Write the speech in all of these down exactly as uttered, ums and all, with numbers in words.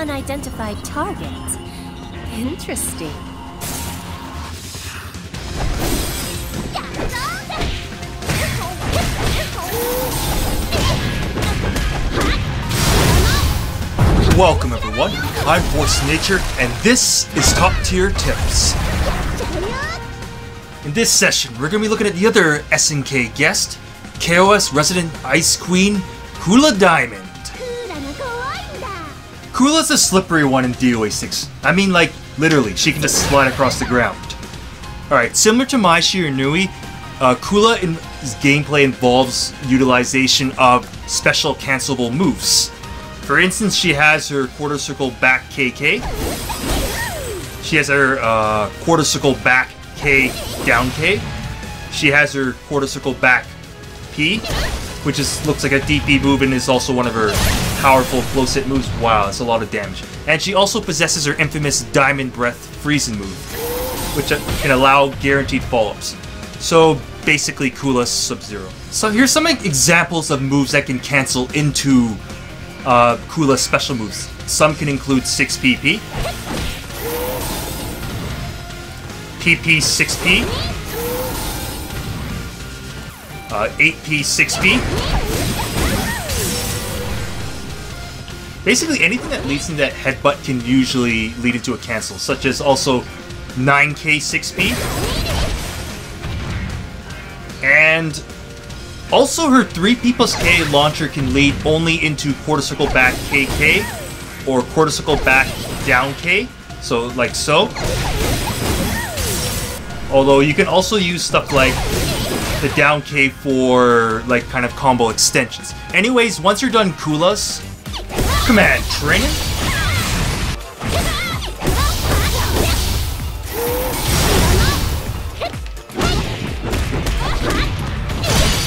unidentified target. Interesting. Welcome everyone, I'm Force of Nature, and this is Top Tier Tips. In this session, we're going to be looking at the other S N K guest, K O S resident Ice Queen, Kula Diamond. Kula's the slippery one in D O A six. I mean, like, literally, she can just slide across the ground. Alright, similar to Mai Shiranui, uh, Kula's gameplay involves utilization of special cancelable moves. For instance, she has her quarter circle back K K. She has her uh, quarter circle back K down K. She has her quarter circle back P, which is looks like a D P move and is also one of her powerful close hit moves. Wow, that's a lot of damage. And she also possesses her infamous Diamond Breath freezing move, which can allow guaranteed follow-ups. So basically, Kula Sub-Zero. So here's some examples of moves that can cancel into Uh, Kula's special moves. Some can include six P P, P P six P, uh, eight P six P. Basically anything that leads into that headbutt can usually lead into a cancel, such as also nine K six P, and also, her three P plus K launcher can lead only into quarter circle back K K or quarter circle back down K, so like so. Although you can also use stuff like the down K for like kind of combo extensions. Anyways, once you're done Kula's, come on, train it.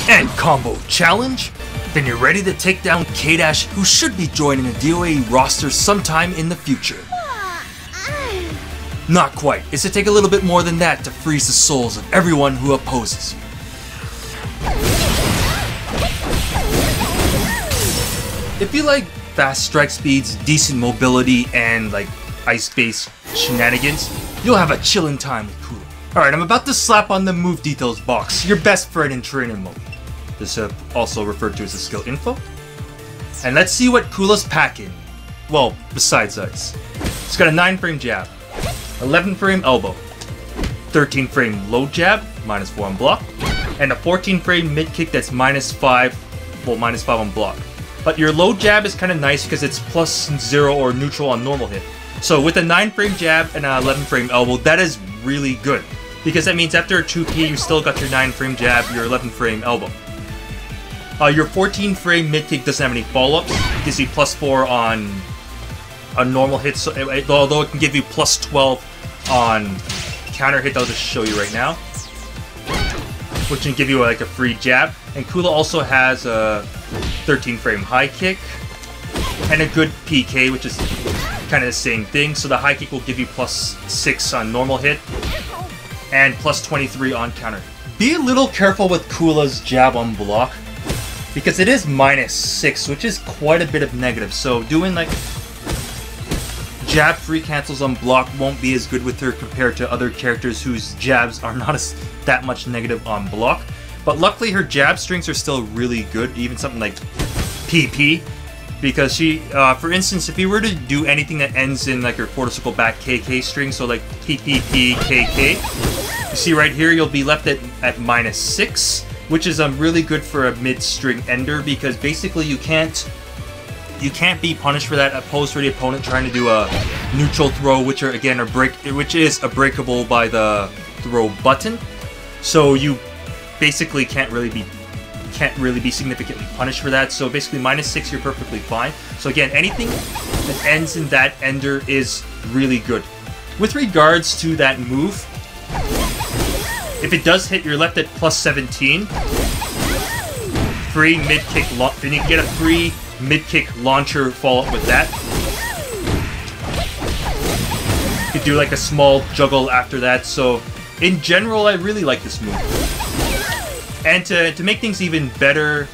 And combo challenge? Then you're ready to take down K-Dash, who should be joining the D O A roster sometime in the future. Not quite. It's to take a little bit more than that to freeze the souls of everyone who opposes you. If you like fast strike speeds, decent mobility, and like ice-based shenanigans, you'll have a chillin' time with Kula. Alright, I'm about to slap on the move details box, your best friend in training mode. This is also referred to as the skill info. And let's see what Kula's packing. Well, besides ice. It's got a nine frame jab, eleven frame elbow, thirteen frame low jab, minus four on block, and a fourteen frame mid kick that's minus five, well, minus five on block. But your low jab is kind of nice because it's plus zero or neutral on normal hit. So with a nine frame jab and an eleven frame elbow, that is really good. Because that means after a two P, you still got your nine frame jab, your eleven frame elbow. Uh, your fourteen frame mid kick doesn't have any follow-ups. It gives you plus four on a normal hit, so it, although it can give you plus twelve on counter hit that I'll just show you right now, which can give you like a free jab. And Kula also has a thirteen frame high kick and a good P K, which is kind of the same thing. So the high kick will give you plus six on normal hit and plus twenty-three on counter. Be a little careful with Kula's jab on block, because it is minus six, which is quite a bit of negative, so doing like jab free cancels on block won't be as good with her compared to other characters whose jabs are not as that much negative on block. But luckily her jab strings are still really good, even something like P P, because she, uh, for instance, if you were to do anything that ends in like her quarter circle back K K string, so like P P P K K, you see right here you'll be left at, at minus six. Which is um, really good for a mid-string ender, because basically you can't you can't be punished for that, opposed for the opponent trying to do a neutral throw, which are again a break, which is a breakable by the throw button. So you basically can't really be can't really be significantly punished for that. So basically minus six, you're perfectly fine. So again, anything that ends in that ender is really good. With regards to that move, if it does hit, you're left at plus seventeen. Free mid kick, then you can get a free mid kick launcher follow up with that. You could do like a small juggle after that. So in general, I really like this move. And to to make things even better,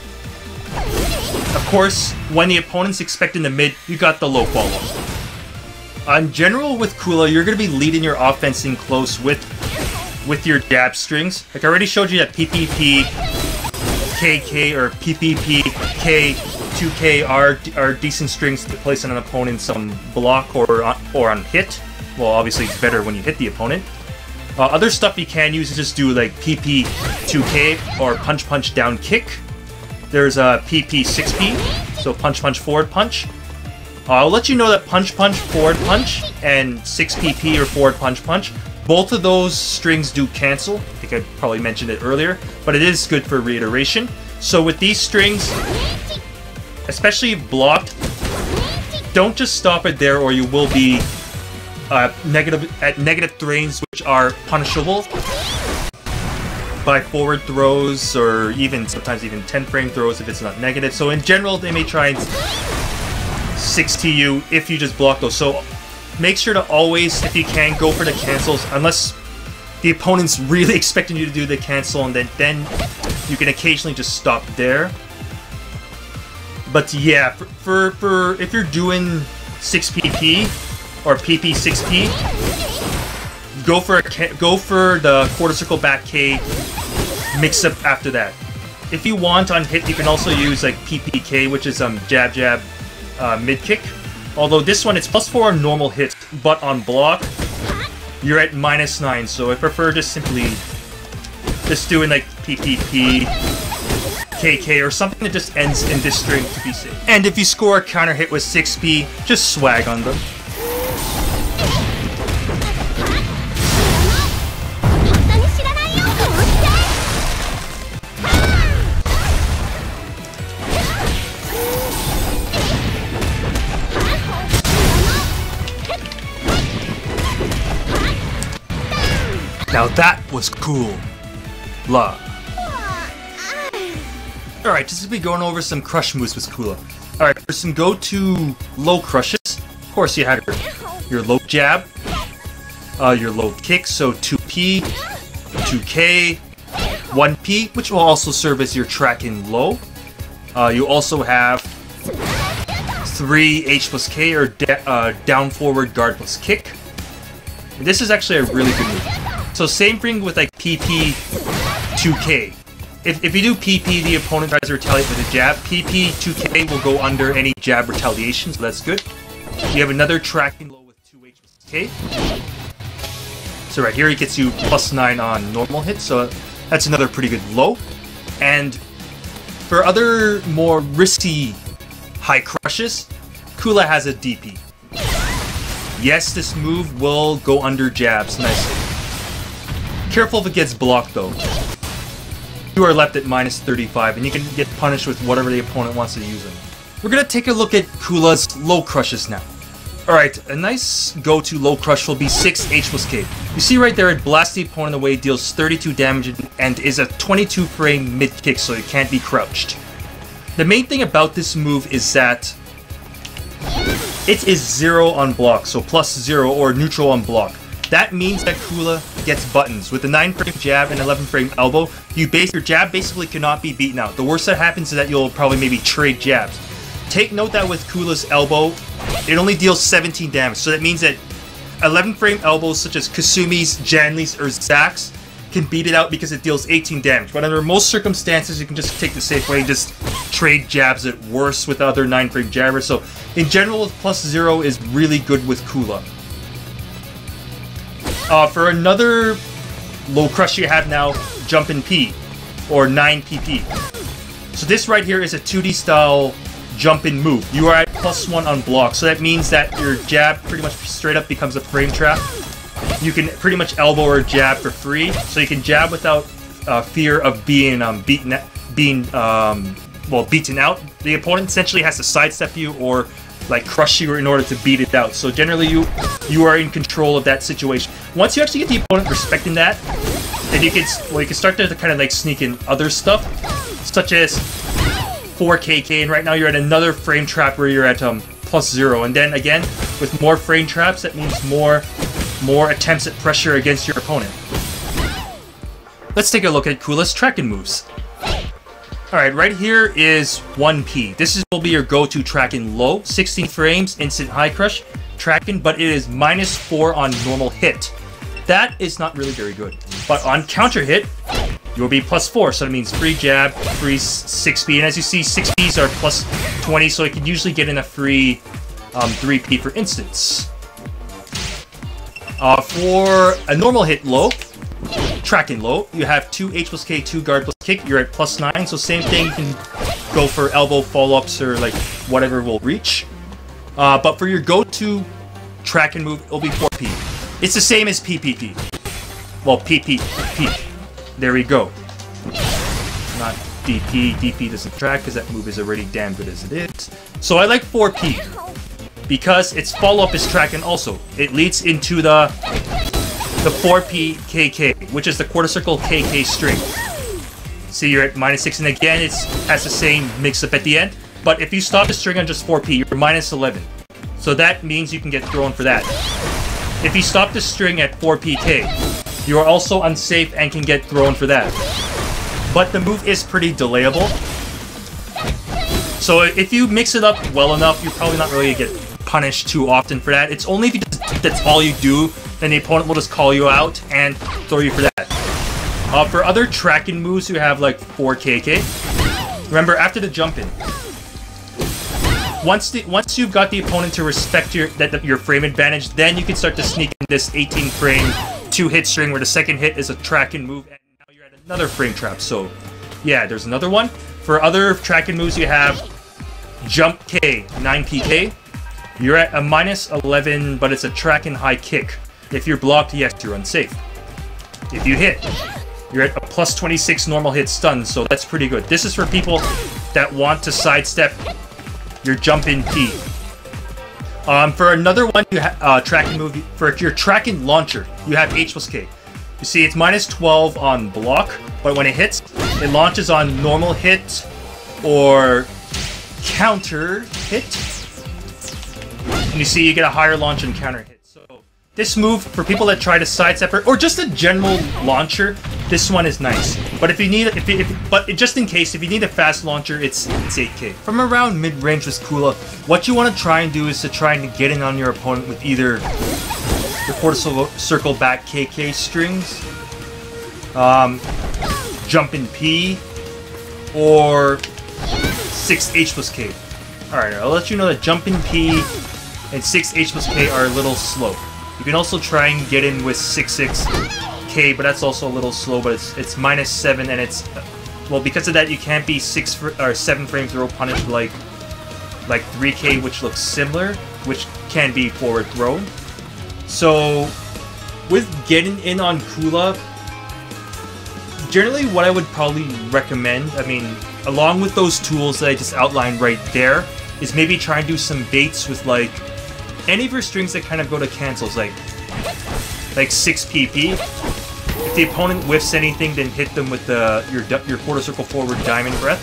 of course, when the opponent's expecting the mid, you got the low follow up. On general with Kula, you're going to be leading your offense in close with with your jab strings. Like I already showed you that P P P, K K, or P P P, K, two K are, are decent strings to place on an opponent's um, block or on, or on hit. Well, obviously it's better when you hit the opponent. Uh, other stuff you can use is just do like P P two K or punch punch down kick. There's a uh, P P six P, so punch punch forward punch. Uh, I'll let you know that punch punch forward punch and six P P or forward punch punch, both of those strings do cancel. I think I probably mentioned it earlier, but it is good for reiteration. So with these strings, especially if blocked, don't just stop it there, or you will be uh, negative at negative drains, which are punishable by forward throws or even sometimes even ten frame throws if it's not negative. So in general, they may try and six T you if you just block those. So make sure to always, if you can, go for the cancels, unless the opponent's really expecting you to do the cancel, and then, then you can occasionally just stop there. But yeah, for, for, for if you're doing six P P or P P six P, go for a, go for the quarter circle back K mix up after that. If you want on hit, you can also use like P P K, which is um jab jab uh, mid kick. Although this one, it's plus four on normal hits, but on block you're at minus nine. So I prefer just simply just doing like P P P. K K or something that just ends in this string to be safe. And if you score a counter hit with six P, just swag on them. Now that was cool. Love. Alright, just to be going over some crush moves with Kula. Alright, for some go-to low crushes, of course you had your, your low jab, uh, your low kick, so two P, two K, one P, which will also serve as your tracking low. Uh, you also have three H plus K, or uh, down forward guard plus kick. And this is actually a really good move. So same thing with like P P, two K. If, if you do P P, the opponent tries to retaliate with a jab. P P two K will go under any jab retaliation, so that's good. You have another tracking low with two H K. So right here, it gets you plus nine on normal hits, so that's another pretty good low. And for other more risky high crushes, Kula has a D P. Yes, this move will go under jabs nicely. Careful if it gets blocked though. You are left at minus thirty-five, and you can get punished with whatever the opponent wants to use them. We're going to take a look at Kula's low crushes now. Alright, a nice go-to low crush will be six H plus K. You see right there, it blasts the opponent away, deals thirty-two damage, and is a twenty-two frame mid-kick, so you can't be crouched. The main thing about this move is that it is zero on block, so plus zero or neutral on block. That means that Kula gets buttons. With a nine frame jab and eleven frame elbow, you base, your jab basically cannot be beaten out. The worst that happens is that you'll probably maybe trade jabs. Take note that with Kula's elbow, it only deals seventeen damage. So that means that eleven frame elbows such as Kasumi's, Janly's, or Zack's can beat it out because it deals eighteen damage. But under most circumstances, you can just take the safe way and just trade jabs at worst with other nine frame jabbers. So in general, plus zero is really good with Kula. Uh, for another low crush you have now, Jumpin' P, or nine P P. So this right here is a two D style jumpin' move. You are at plus one on block, so that means that your jab pretty much straight up becomes a frame trap. You can pretty much elbow or jab for free, so you can jab without uh, fear of being um, beaten, being um, well beaten out. The opponent essentially has to sidestep you or like crush you in order to beat it out. So generally you you are in control of that situation. Once you actually get the opponent respecting that, then you can well you can start to kind of like sneak in other stuff, such as four K K, and right now you're at another frame trap where you're at um plus zero. And then again, with more frame traps, that means more more attempts at pressure against your opponent. Let's take a look at Kula's tracking moves. Alright, right here is one P. This is, will be your go-to tracking low. sixteen frames, instant high crush. tracking, but it is minus four on normal hit. That is not really very good. But on counter hit, you will be plus four, so that means free jab, free six P, and as you see, six Ps are plus twenty, so it can usually get in a free um, three P, for instance. Uh, for a normal hit low, tracking low, you have two H plus K, two guard plus kick, you're at plus nine, so same thing, you can go for elbow follow-ups or like whatever will reach. Uh, but for your go-to tracking move, it'll be four P. It's the same as P P P. Well, P P P. There we go. Not D P. D P doesn't track because that move is already damn good as it is. So I like four P because its follow-up is tracking also. It leads into the the four P K K, which is the quarter circle K K string. See, you're at minus six, and again, it's has the same mix-up at the end. But if you stop the string on just four P, you're minus eleven. So that means you can get thrown for that. If you stop the string at four P K, you are also unsafe and can get thrown for that. But the move is pretty delayable. So if you mix it up well enough, you're probably not really going to get punished too often for that. It's only if you just, that's all you do, then the opponent will just call you out and throw you for that. Uh, for other tracking moves, you have like four K K. Remember, after the jump in, Once the once you've got the opponent to respect your that your frame advantage, then you can start to sneak in this eighteen frame two hit string where the second hit is a tracking move, and now you're at another frame trap. So yeah, there's another one. For other tracking moves, you have jump K, nine P K. You're at a minus eleven, but it's a tracking high kick. If you're blocked, yes, you're unsafe. If you hit, you're at a plus twenty-six normal hit stun, so that's pretty good. This is for people that want to sidestep your jump in P. Um, for another one, you ha uh, tracking move for your tracking launcher, you have H plus K. You see, it's minus twelve on block, but when it hits, it launches on normal hit or counter hit. And you see, you get a higher launch and counter hit. So this move for people that try to sidestep or, or just a general launcher, this one is nice. But if you need, if, you, if but just in case, if you need a fast launcher, it's it's eight K. From around mid range with Kula, what you want to try and do is to try and get in on your opponent with either the quarter circle back K K strings, um, jump in P, or six H plus K. All right, I'll let you know that jump in P and six H plus K are a little slow. You can also try and get in with six six. K, but that's also a little slow, but it's it's minus seven, and it's, well, because of that you can't be six fr or seven frames row punished like like three K, which looks similar, which can be forward throw. So with getting in on Kula, generally what I would probably recommend, I mean, along with those tools that I just outlined right there, is maybe try and do some baits with like any of your strings that kind of go to cancels, like like six P P. If the opponent whiffs anything, then hit them with the your your quarter circle forward diamond breath.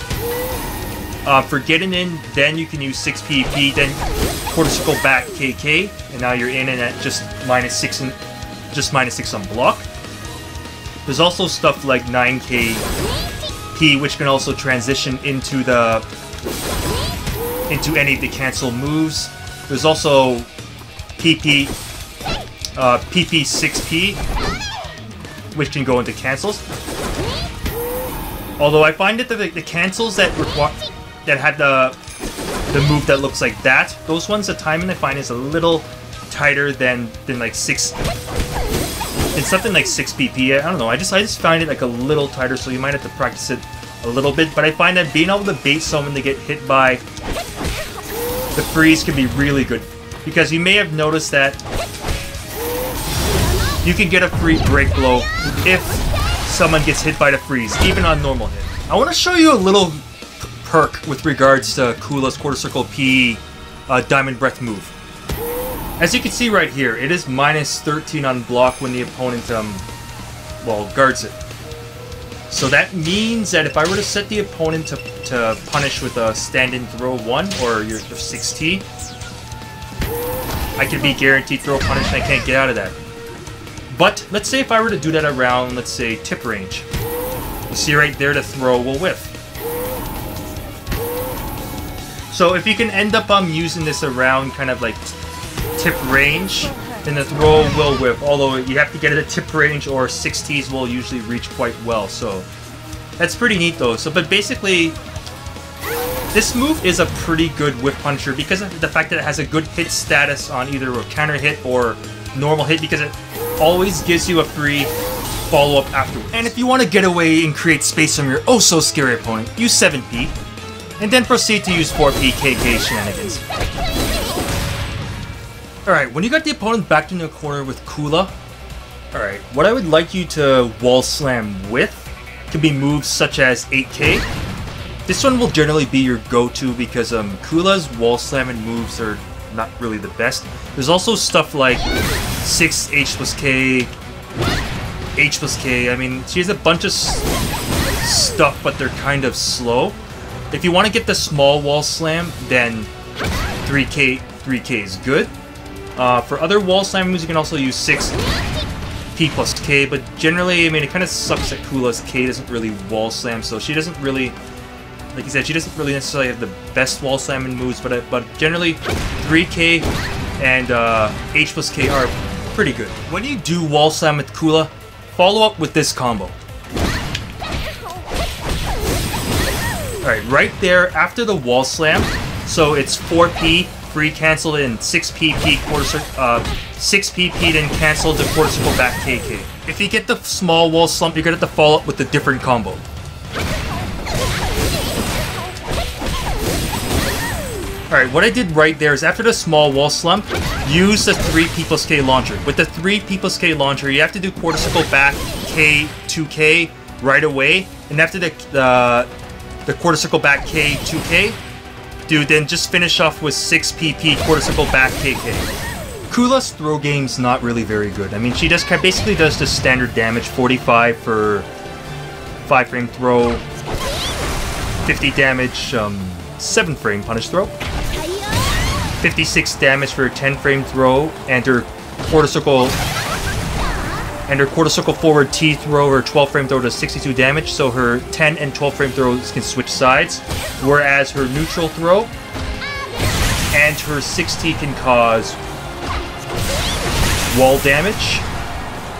Uh, for getting in, then you can use six P P, then quarter circle back K K, and now you're in and at just minus six and just minus six on block. There's also stuff like nine K P, which can also transition into the into any of the cancel moves. There's also P P. Uh, P P six P, which can go into cancels. Although I find that the, the cancels that require that have the the move that looks like that, those ones the timing I find is a little tighter than than like six. It's something like six P P. I don't know. I just I just find it like a little tighter, so you might have to practice it a little bit. But I find that being able to bait someone to get hit by the freeze can be really good, because you may have noticed that you can get a free break blow if someone gets hit by the freeze, even on normal hit. I want to show you a little perk with regards to Kula's quarter circle P uh, diamond breath move. As you can see right here, it is minus thirteen on block when the opponent, um, well, guards it. So that means that if I were to set the opponent to, to punish with a stand-in throw one or your, your six T, I could be guaranteed throw punish and I can't get out of that. But let's say if I were to do that around, let's say, tip range. You see right there, the throw will whiff. So if you can end up um, using this around kind of like tip range, then the throw will whip, although you have to get it at tip range or sixties will usually reach quite well. So that's pretty neat though. So, but basically, this move is a pretty good whip puncher because of the fact that it has a good hit status on either a counter hit or normal hit, because it always gives you a free follow-up afterwards. And if you want to get away and create space from your oh-so-scary opponent, use seven P, and then proceed to use four P K K shenanigans. Alright, when you got the opponent backed in the corner with Kula, alright, what I would like you to wall slam with could be moves such as eight K. This one will generally be your go-to because um, Kula's wall slamming moves are not really the best. There's also stuff like six H plus K, H plus K. I mean, she has a bunch of stuff, but they're kind of slow. If you want to get the small wall slam, then three K, three K is good. Uh, for other wall slam moves, you can also use six P plus K, but generally, I mean, it kind of sucks that Kula's K doesn't really wall slam, so she doesn't really, like you said, she doesn't really necessarily have the best wall slamming moves, but, but generally three K and uh, H plus K are pretty good. When you do wall slam with Kula, follow up with this combo. Alright, right there after the wall slam, so it's four P, free cancelled, and six P P, quarter, uh, six P P then cancelled to quarter circle back K K. If you get the small wall slump, you're gonna have to follow up with a different combo. Alright, what I did right there is after the small wall slump, use the three P plus K launcher. With the three P plus K launcher, you have to do quarter circle back K two K right away. And after the, uh, the quarter circle back K two K, dude, then just finish off with six P P quarter circle back K K. Kula's throw game's not really very good. I mean, she just kind of basically does the standard damage, forty-five for five frame throw, fifty damage, um, seven frame punish throw, fifty-six damage for her ten frame throw, and her quarter circle and her quarter circle forward T throw, her twelve frame throw does sixty-two damage, so her ten and twelve frame throws can switch sides, whereas her neutral throw and her six T can cause wall damage.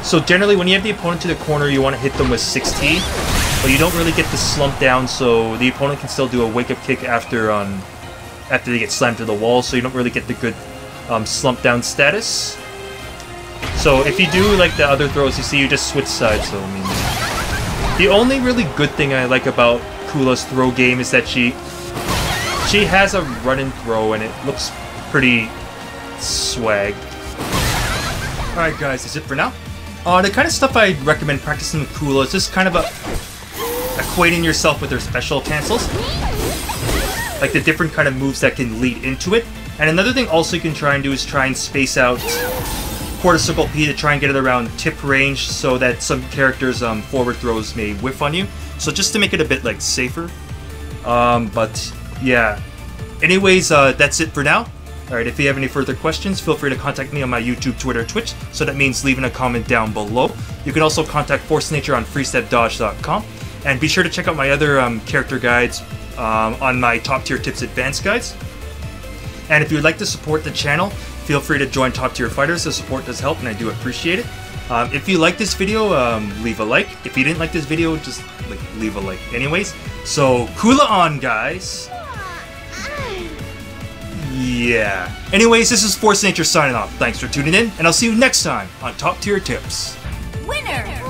So generally when you have the opponent to the corner, you want to hit them with six T, but you don't really get the slump down, so the opponent can still do a wake-up kick after on after they get slammed to the wall, so you don't really get the good um, slump down status. So if you do like the other throws you see, you just switch sides. So I mean, the only really good thing I like about Kula's throw game is that she she has a run and throw, and it looks pretty swag. Alright guys, that's it for now. Uh, the kind of stuff I'd recommend practicing with Kula is just kind of a, equating yourself with her special cancels, like the different kind of moves that can lead into it. And another thing also you can try and do is try and space out quarter circle P to try and get it around tip range so that some characters' um, forward throws may whiff on you. So just to make it a bit like safer. Um, but yeah. Anyways, uh, that's it for now. Alright, if you have any further questions, feel free to contact me on my YouTube, Twitter, Twitch. So that means leaving a comment down below. You can also contact Force of Nature on freestep dodge dot com. And be sure to check out my other um, character guides Um, on my Top Tier Tips Advanced Guides. And if you'd like to support the channel, feel free to join Top Tier Fighters. The support does help, and I do appreciate it. Um, if you like this video, um, leave a like. If you didn't like this video, just like, leave a like anyways. So, Kula on, guys. Yeah. Anyways, this is Force of Nature signing off. Thanks for tuning in, and I'll see you next time on Top Tier Tips. Winner!